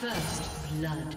First blood.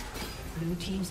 Blue team's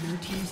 Blue team's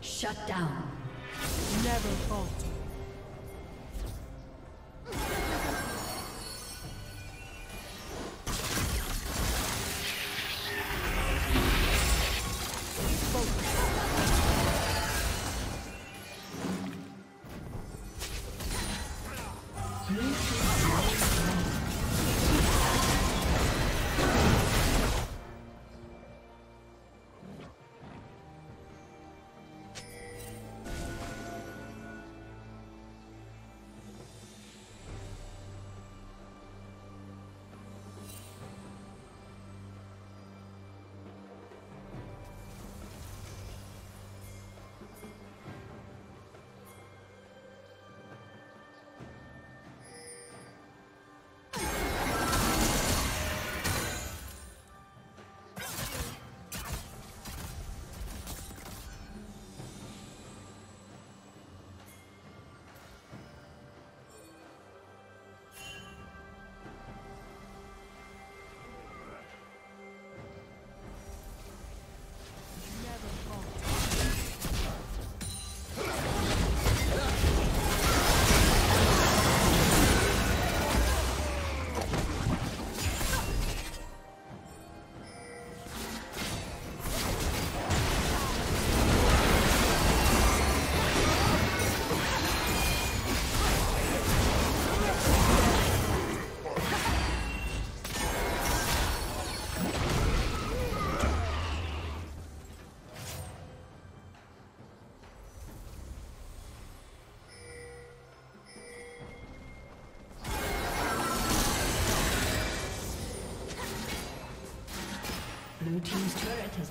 Shut down. Never fault. Blue team's turret has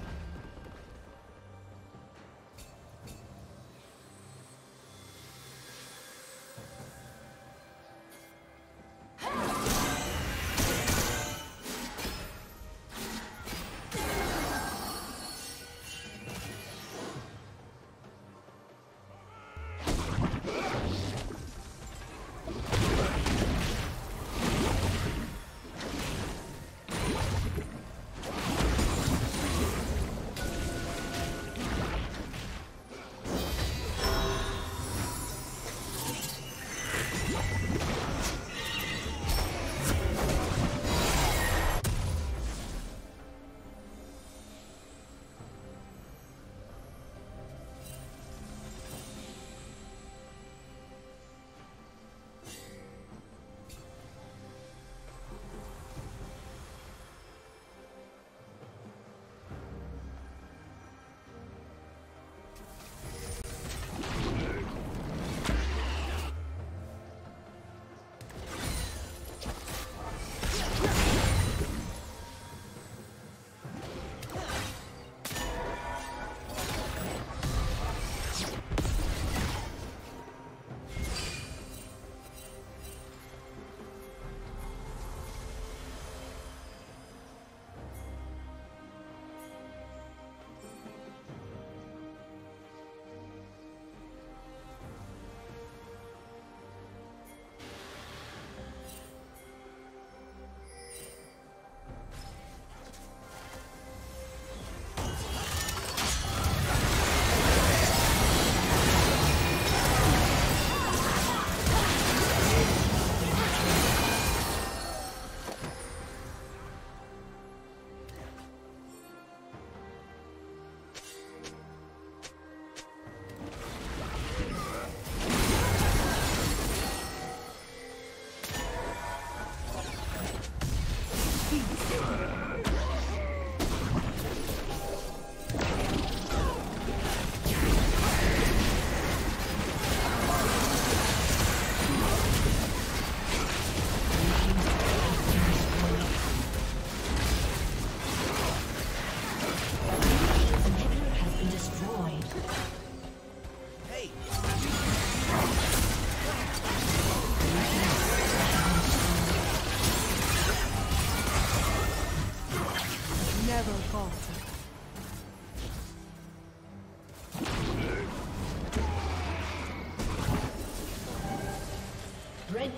Red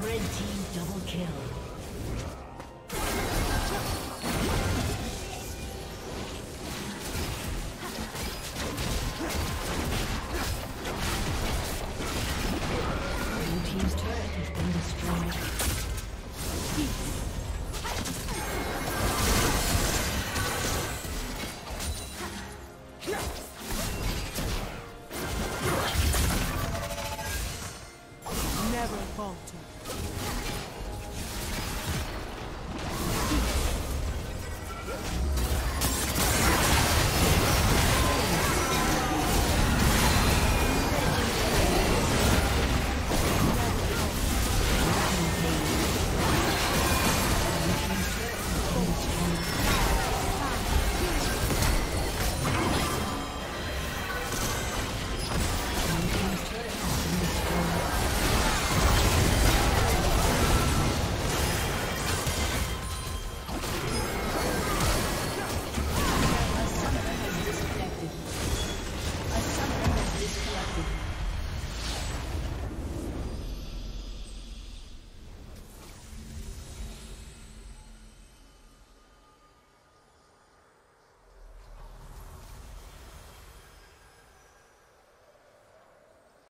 Red Team double kill.